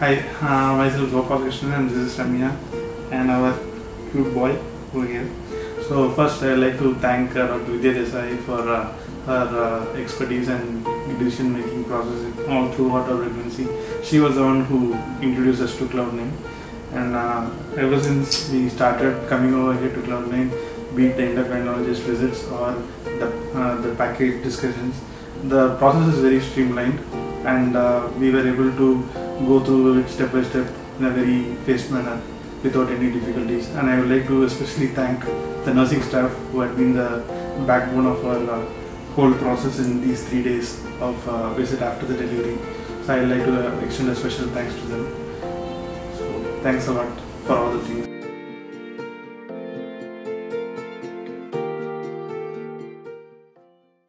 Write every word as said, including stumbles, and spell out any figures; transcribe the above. Hi, uh, myself Gopala Krishna and this is Ramya and our cute boy over here. So first I'd like to thank uh, Doctor Vidya Desai for uh, her uh, expertise and decision making process all throughout our pregnancy. She was the one who introduced us to Cloud nine, and uh, ever since we started coming over here to Cloud nine, be it the endocrinologist visits or the, uh, the package discussions, the process is very streamlined and uh, we were able to go through it step by step in a very fast manner without any difficulties. And I would like to especially thank the nursing staff who had been the backbone of our uh, whole process in these three days of uh, visit after the delivery. So I would like to uh, extend a special thanks to them. So thanks a lot for all the things.